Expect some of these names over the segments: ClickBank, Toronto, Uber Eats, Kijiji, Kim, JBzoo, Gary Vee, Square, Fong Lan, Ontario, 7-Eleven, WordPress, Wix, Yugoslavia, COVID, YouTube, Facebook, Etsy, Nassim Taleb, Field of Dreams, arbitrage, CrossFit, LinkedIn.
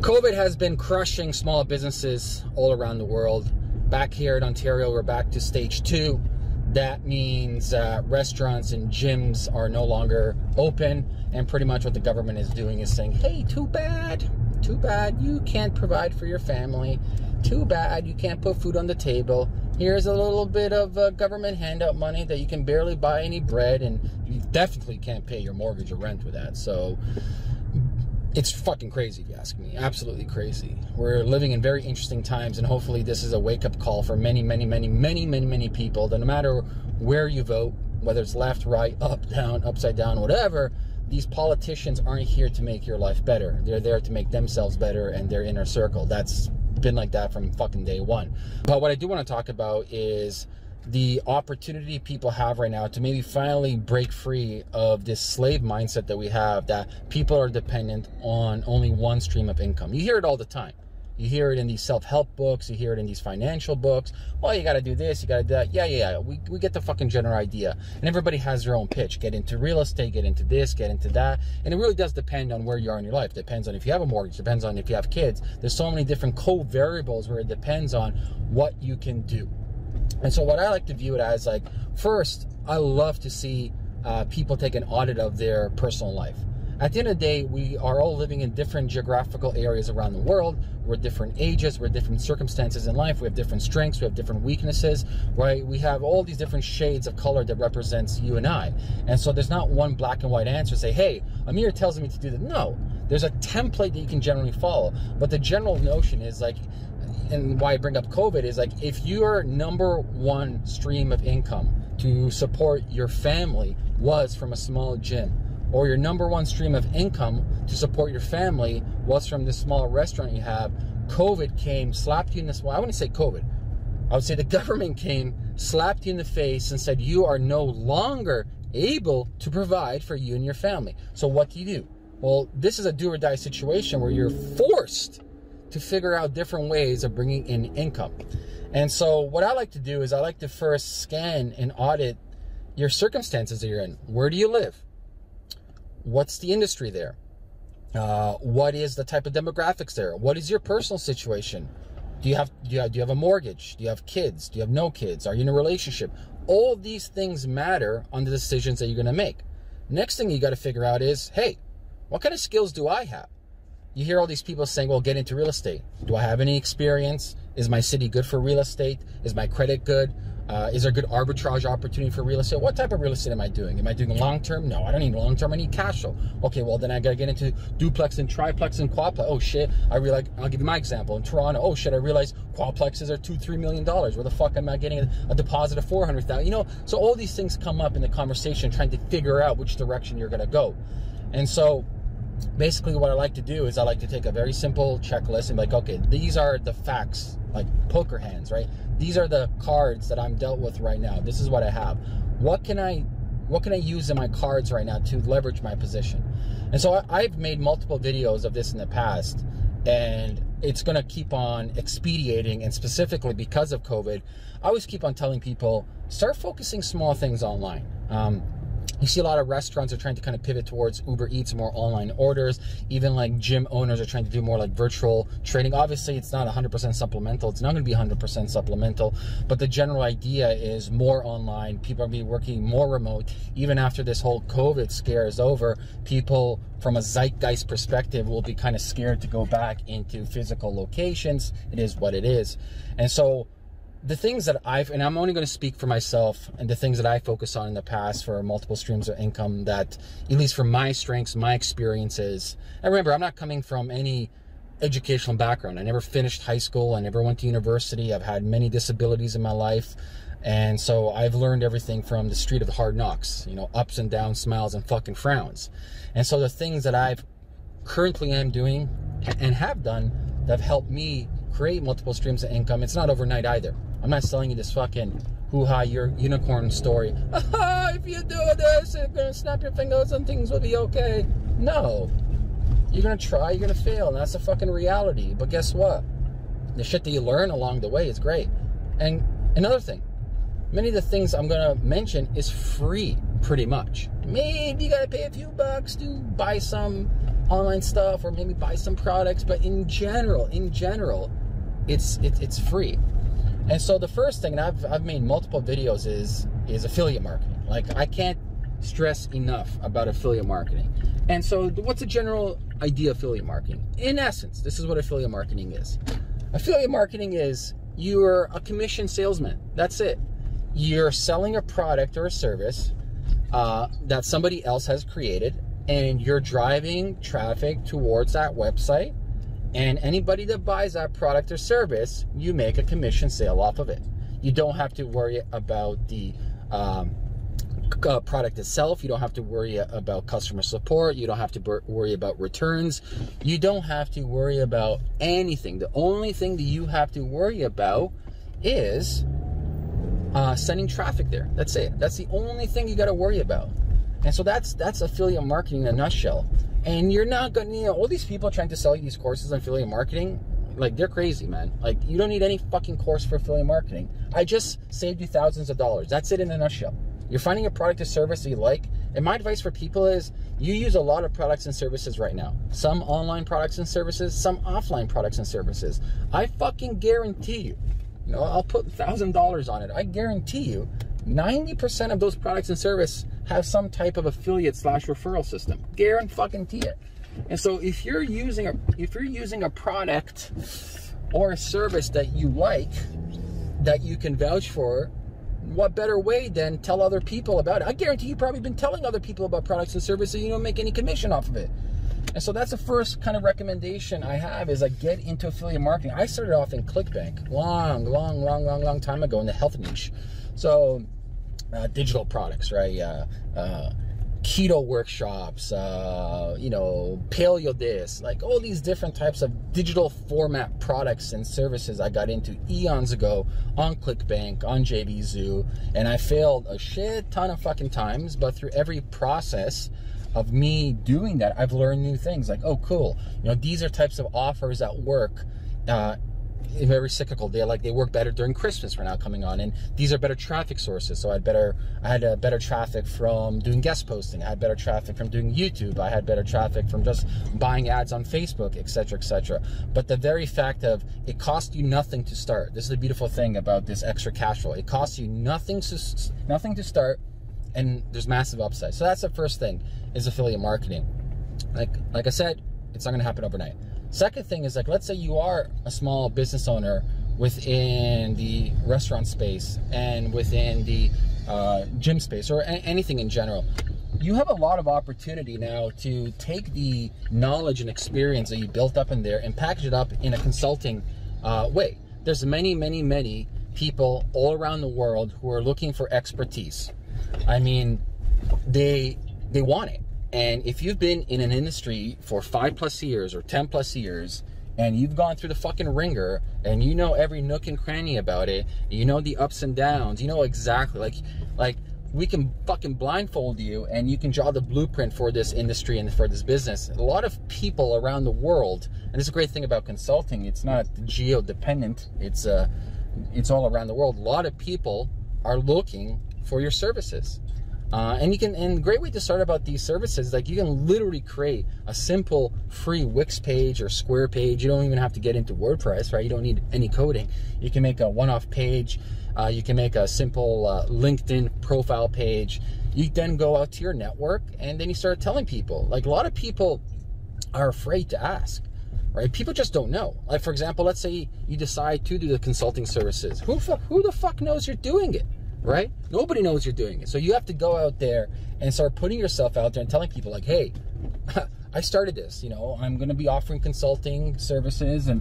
COVID has been crushing small businesses all around the world. Back here in Ontario, we're back to stage 2. That means restaurants and gyms are no longer open, and pretty much what the government is doing is saying, hey, too bad you can't provide for your family, too bad you can't put food on the table. Here's a little bit of government handout money that you can barely buy any bread, and you definitely can't pay your mortgage or rent with that. So it's fucking crazy, if you ask me. Absolutely crazy. We're living in very interesting times, and hopefully this is a wake-up call for many people, that no matter where you vote, whether it's left, right, up, down, upside down, whatever, these politicians aren't here to make your life better. They're there to make themselves better and their inner circle. That's been like that from fucking day 1. But what I do want to talk about is the opportunity people have right now to maybe finally break free of this slave mindset that we have, that people are dependent on only one stream of income. You hear it all the time. You hear it in these self-help books. You hear it in these financial books. Well, you got to do this. You got to do that. Yeah. We get the fucking general idea. And everybody has their own pitch. Get into real estate. Get into this. Get into that. And it really does depend on where you are in your life. Depends on if you have a mortgage. Depends on if you have kids. There's so many different co-variables where it depends on what you can do. And so what I like to view it as, like, first, I love to see people take an audit of their personal life. At the end of the day, we are all living in different geographical areas around the world. We're different ages, we're different circumstances in life, we have different strengths, we have different weaknesses, right? We have all these different shades of color that represents you and I. And so there's not one black and white answer, say, hey, Amir tells me to do that. No, there's a template that you can generally follow. But the general notion is, like, and why I bring up COVID is, like, if your #1 stream of income to support your family was from a small gym, or your #1 stream of income to support your family was from this small restaurant you have, COVID came, slapped you in this, well, I wouldn't say COVID. I would say the government came, slapped you in the face and said, you are no longer able to provide for you and your family. So what do you do? Well, this is a do or die situation where you're forced to figure out different ways of bringing in income. And so what I like to do is I like to first scan and audit your circumstances that you're in. Where do you live? What's the industry there? What is the type of demographics there? What is your personal situation? Do you have a mortgage? Do you have kids? Do you have no kids? Are you in a relationship? All these things matter on the decisions that you're gonna make. Next thing you gotta figure out is, hey, what kind of skills do I have? You hear all these people saying, well, get into real estate. Do I have any experience? Is my city good for real estate? Is my credit good? Is there good arbitrage opportunity for real estate? What type of real estate am I doing? Am I doing long-term? No, I don't need long-term. I need cash flow. Okay, well, then I got to get into duplex and triplex and quadplex. Oh, shit. I realize, I'll give you my example. In Toronto, oh, shit, I realized quadplexes are $2–3 million. Where the fuck am I getting a deposit of $400,000? You know, so all these things come up in the conversation, trying to figure out which direction you're going to go. And so basically what I like to do is I like to take a very simple checklist and be like, okay, these are the facts, like poker hands, right? These are the cards that I'm dealt with right now. This is what I have. What can I use in my cards right now to leverage my position? And so I've made multiple videos of this in the past, and it's going to keep on expediting, and specifically because of COVID, I always keep on telling people, start focusing small things online. You see a lot of restaurants are trying to kind of pivot towards Uber Eats, more online orders. Even like gym owners are trying to do more like virtual training. Obviously, it's not 100% supplemental. It's not going to be 100% supplemental. But the general idea is more online. People are going to be working more remote. Even after this whole COVID scare is over, people from a zeitgeist perspective will be kind of scared to go back into physical locations. It is what it is. And so the things that and I'm only going to speak for myself, and the things that I focus on in the past for multiple streams of income, that at least from my strengths, my experiences, and remember, I'm not coming from any educational background. I never finished high school. I never went to university. I've had many disabilities in my life. And so I've learned everything from the street of hard knocks, you know, ups and downs, smiles and fucking frowns. And so the things that I've currently am doing and have done that have helped me create multiple streams of income, it's not overnight either. I'm not selling you this fucking hoo-ha, your unicorn story. If you do this, you're going to snap your fingers and things will be okay. No. You're going to try, you're going to fail, and that's the fucking reality. But guess what? The shit that you learn along the way is great. And another thing, many of the things I'm going to mention is free, pretty much. Maybe you got to pay a few bucks to buy some online stuff or maybe buy some products, but in general, it's free. And so the first thing, and I've made multiple videos, is affiliate marketing. Like, I can't stress enough about affiliate marketing. And so what's the general idea of affiliate marketing? In essence, this is what affiliate marketing is. Affiliate marketing is you're a commission salesman. That's it. You're selling a product or a service that somebody else has created, and you're driving traffic towards that website, and anybody that buys that product or service, you make a commission sale off of it. You don't have to worry about the product itself. You don't have to worry about customer support. You don't have to worry about returns. You don't have to worry about anything. The only thing that you have to worry about is sending traffic there. That's it. That's the only thing you got to worry about. And so that's affiliate marketing in a nutshell. And you're not gonna, you know, all these people trying to sell you these courses on affiliate marketing, like, they're crazy, man. Like, you don't need any fucking course for affiliate marketing. I just saved you thousands of dollars. That's it in a nutshell. You're finding a product or service that you like. And my advice for people is, you use a lot of products and services right now. Some online products and services, some offline products and services. I fucking guarantee you, you know, I'll put $1,000 on it. I guarantee you 90% of those products and services have some type of affiliate / referral system. Guarantee it. And so if you're using a product or a service that you like, that you can vouch for, what better way than tell other people about it? I guarantee you've probably been telling other people about products and services, so you don't make any commission off of it. And so that's the first kind of recommendation I have, is like, get into affiliate marketing. I started off in ClickBank long time ago in the health niche. So digital products, right? Keto workshops, you know, paleo this, like all these different types of digital format products and services I got into eons ago on ClickBank, on JBzoo, and I failed a shit ton of fucking times, but through every process of me doing that, I've learned new things. Like, oh, cool, you know, these are types of offers that work very cyclical. They work better during Christmas right now coming on, and these are better traffic sources. So I had better traffic from doing guest posting. I had better traffic from doing YouTube. I had better traffic from just buying ads on Facebook, etc., etc. But the very fact of it cost you nothing to start. This is the beautiful thing about this extra cash flow. It costs you nothing to start, and there's massive upside. So that's the first thing, is affiliate marketing. Like I said, it's not going to happen overnight. Second thing is, like, let's say you are a small business owner within the restaurant space and within the gym space, or anything in general. You have a lot of opportunity now to take the knowledge and experience that you built up in there and package it up in a consulting way. There's many people all around the world who are looking for expertise. I mean, they want it. And if you've been in an industry for 5+ years or 10+ years, and you've gone through the fucking ringer, and you know every nook and cranny about it, you know the ups and downs, you know exactly, like we can fucking blindfold you and you can draw the blueprint for this industry and for this business. A lot of people around the world, and this is a great thing about consulting, it's not geo-dependent, it's all around the world. A lot of people are looking for your services. And a great way to start about these services, like, you can literally create a simple free Wix page or Square page. You don't even have to get into WordPress, right? You don't need any coding. You can make a one-off page. You can make a simple LinkedIn profile page. You then go out to your network, and then you start telling people. Like, a lot of people are afraid to ask, right? People just don't know. Like, for example, let's say you decide to do the consulting services. Who the fuck knows you're doing it? Right? Nobody knows you're doing it. So you have to go out there and start putting yourself out there and telling people, like, hey, I started this, you know, I'm going to be offering consulting services and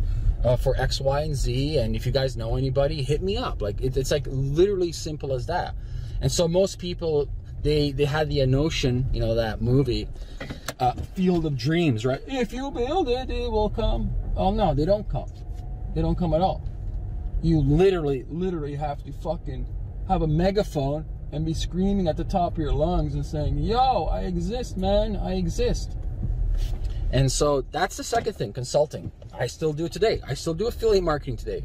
for X, Y, and Z. And if you guys know anybody, hit me up. Like, it's like literally simple as that. And so most people, they had the notion, you know, that movie, Field of Dreams, right? If you build it, it will come. Oh no, they don't come. They don't come at all. You literally have to fucking have a megaphone and be screaming at the top of your lungs and saying, yo, I exist, man, I exist. And so that's the second thing, consulting. I still do it today. I still do affiliate marketing today.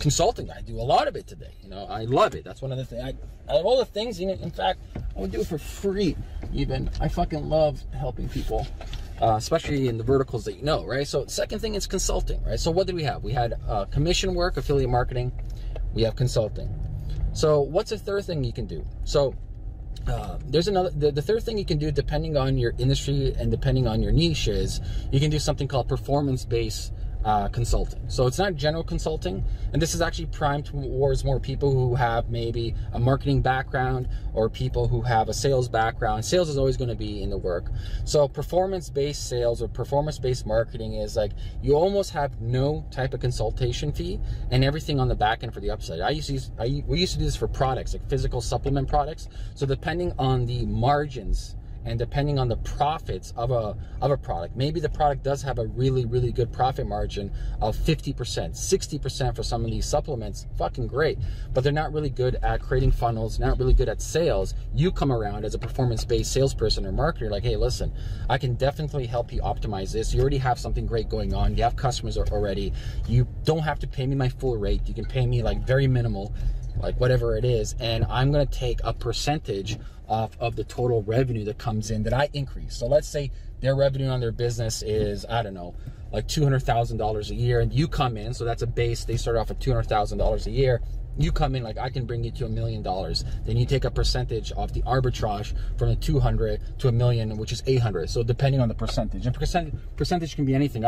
Consulting, I do a lot of it today. You know, I love it. That's one of the things. I love all the things in it. In fact, I would do it for free even. I fucking love helping people. especially in the verticals that you know, right? So the second thing is consulting, right? So what did we have? We had commission work, affiliate marketing, we have consulting. So what's the third thing you can do? So there's another, the third thing you can do, depending on your industry and depending on your niche, is you can do something called performance-based consulting. So it's not general consulting, and this is actually primed towards more people who have maybe a marketing background or people who have a sales background. Sales is always going to be in the work. So performance-based sales or performance-based marketing is like you almost have no type of consultation fee and everything on the back end for the upside. We used to do this for products, like physical supplement products. So depending on the margins and depending on the profits of a product, maybe the product does have a really, really good profit margin of 50%, 60% for some of these supplements, fucking great, but they're not really good at creating funnels, not really good at sales. You come around as a performance-based salesperson or marketer, like, hey, listen, I can definitely help you optimize this. You already have something great going on. You have customers already. You don't have to pay me my full rate. You can pay me like very minimal, like whatever it is, and I'm gonna take a percentage off of the total revenue that comes in that I increase. So let's say their revenue on their business is, I don't know, like $200,000 a year, and you come in, so that's a base, they start off at $200,000 a year, you come in like, I can bring you to $1 million, then you take a percentage off the arbitrage from the 200 to $1 million, which is 800. So depending on the percentage, and percentage can be anything.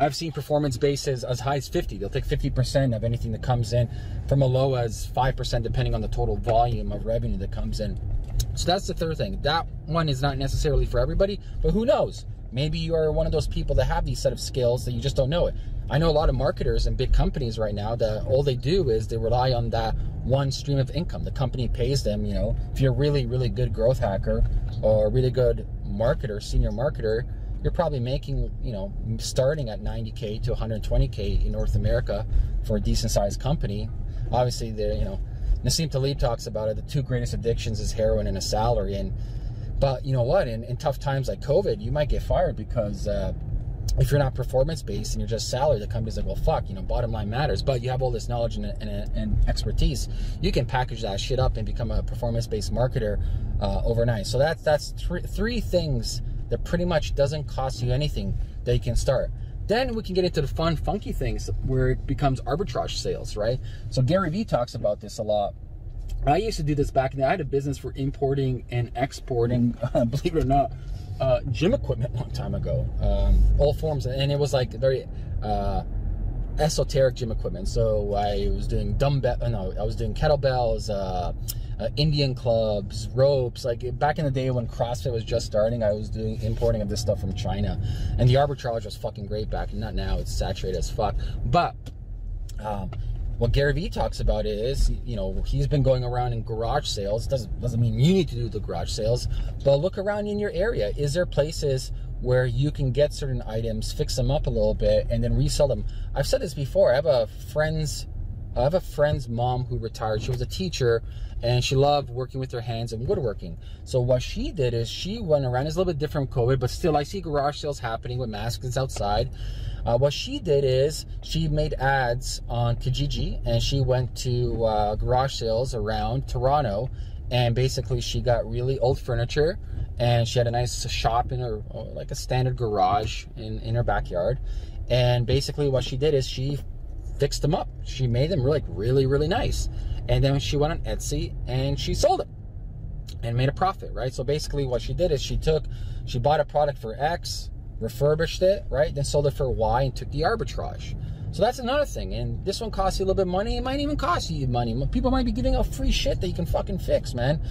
I've seen performance bases as high as 50. They'll take 50% of anything that comes in, from a low as 5%, depending on the total volume of revenue that comes in. So that's the third thing. That one is not necessarily for everybody, but who knows? Maybe you are one of those people that have these set of skills that you just don't know it. I know a lot of marketers and big companies right now that all they do is they rely on that one stream of income. The company pays them, you know, if you're a really, really good growth hacker or a really good marketer, senior marketer, you're probably making, you know, starting at 90K to 120K in North America for a decent sized company. Obviously, you know, Nassim Taleb talks about it, the two greatest addictions is heroin and a salary. But you know what, in tough times like COVID, you might get fired because if you're not performance-based and you're just salary, the company's like, well, fuck, you know, bottom line matters. But you have all this knowledge and expertise. You can package that shit up and become a performance-based marketer overnight. So that's three things that pretty much doesn't cost you anything that you can start. Then we can get into the fun, funky things where it becomes arbitrage sales, right? So Gary Vee talks about this a lot. I used to do this back in the day. I had a business for importing and exporting, believe it or not, gym equipment a long time ago, all forms, and it was like very esoteric gym equipment. So I was doing kettlebells, Indian clubs, ropes. Like back in the day when CrossFit was just starting, I was doing importing of this stuff from China, and the arbitrage was fucking great back. Not now; it's saturated as fuck. But what Gary Vee talks about is, you know, he's been going around in garage sales. Doesn't mean you need to do the garage sales, but look around in your area. Is there places where you can get certain items, fix them up a little bit, and then resell them? I've said this before. I have a friend's mom who retired. She was a teacher, and she loved working with her hands and woodworking. So what she did is she went around. It's a little bit different from COVID, but still I see garage sales happening with masks outside. What she did is she made ads on Kijiji, and she went to garage sales around Toronto, and basically she got really old furniture, and she had a nice shop in her, like a standard garage in her backyard. And basically what she did is she fixed them up. She made them like really, really nice. And then she went on Etsy and she sold them and made a profit, right? So basically what she did is she bought a product for X, refurbished it, right? Then sold it for Y and took the arbitrage. So that's another thing. And this one costs you a little bit of money. It might even cost you money. People might be giving out free shit that you can fucking fix, man.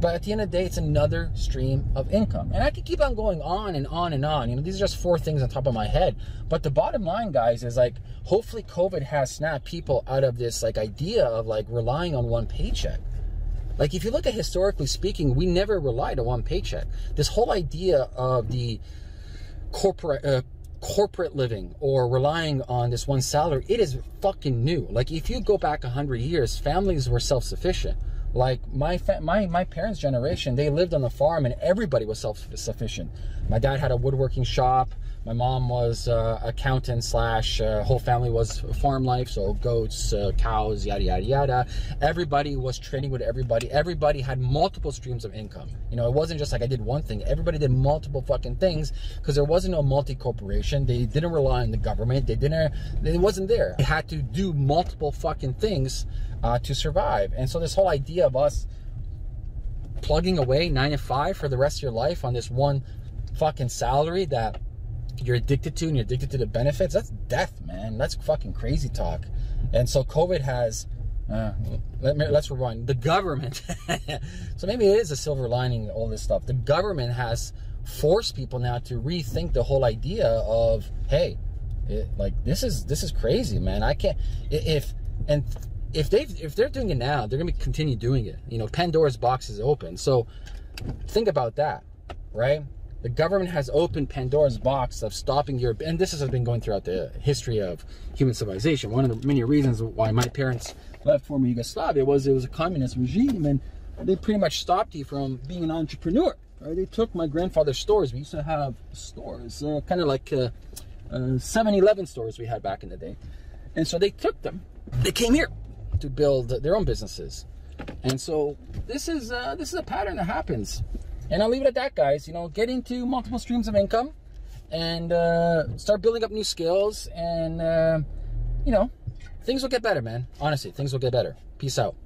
But at the end of the day, it's another stream of income. And I could keep on going on and on and on. You know, these are just four things on top of my head. But the bottom line, guys, is like, hopefully COVID has snapped people out of this like idea of like relying on one paycheck. Like if you look at historically speaking, we never relied on one paycheck. This whole idea of the corporate living or relying on this one salary, it is fucking new. Like if you go back 100 years, families were self-sufficient. Like my parents' generation, they lived on the farm and everybody was self-sufficient. My dad had a woodworking shop. My mom was accountant slash whole family was farm life, so goats, cows, yada, yada, yada. Everybody was trading with everybody. Everybody had multiple streams of income. You know, it wasn't just like I did one thing. Everybody did multiple fucking things because there wasn't no multi-corporation. They didn't rely on the government. They didn't, it wasn't there. They had to do multiple fucking things to survive. And so this whole idea of us plugging away 9 to 5 for the rest of your life on this one fucking salary that you're addicted to, and you're addicted to the benefits, that's death, man. That's fucking crazy talk. And so COVID has, let's rewind, the government. So maybe it is a silver lining, all this stuff. The government has forced people now to rethink the whole idea of, hey, this is crazy, man. I can't, if they're doing it now, they're going to continue doing it. You know, Pandora's box is open. So think about that, right? The government has opened Pandora's box of stopping your, and this has been going throughout the history of human civilization. One of the many reasons why my parents left former Yugoslavia was it was a communist regime, and they pretty much stopped you from being an entrepreneur. Right? They took my grandfather's stores. We used to have stores, kind of like 7-Eleven stores we had back in the day. And so they took them. They came here to build their own businesses. And so this is a pattern that happens. And I'll leave it at that, guys. You know, get into multiple streams of income and start building up new skills. And, you know, things will get better, man. Honestly, things will get better. Peace out.